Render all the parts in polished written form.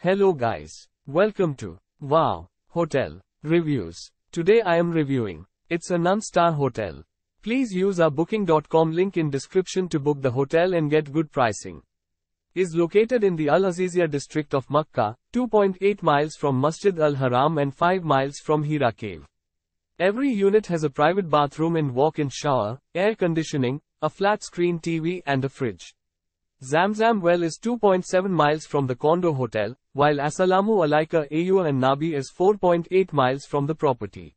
Hello guys, welcome to Wow Hotel Reviews. Today I am reviewing. It's a non-star hotel. Please use our booking.com link in description to book the hotel and get good pricing. Is located in the Al Aziziyah district of Makkah, 2.8 miles from Masjid Al Haram and 5 miles from Hira Cave. Every unit has a private bathroom and walk-in shower, air conditioning, a flat-screen TV and a fridge. Zamzam Well is 2.7 miles from the condo hotel, while Assalamu Alaika Ayyuha Annabi is 4.8 miles from the property.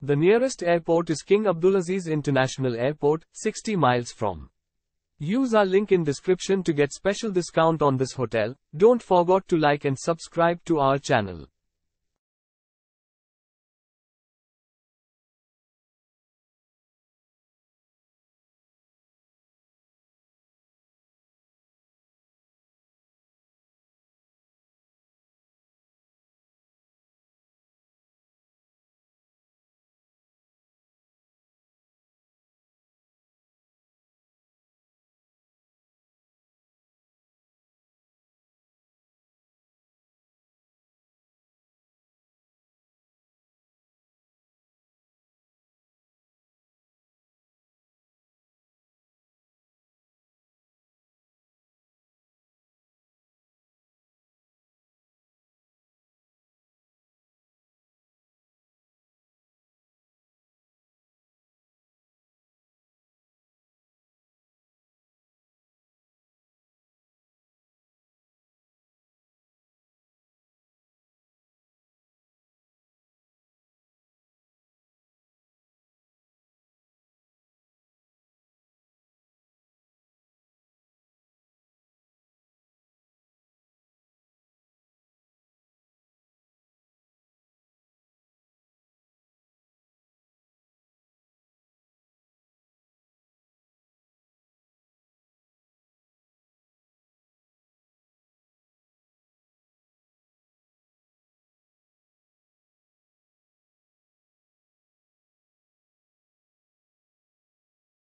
The nearest airport is King Abdulaziz International Airport, 60 miles from. Use our link in description to get special discount on this hotel. Don't forget to like and subscribe to our channel.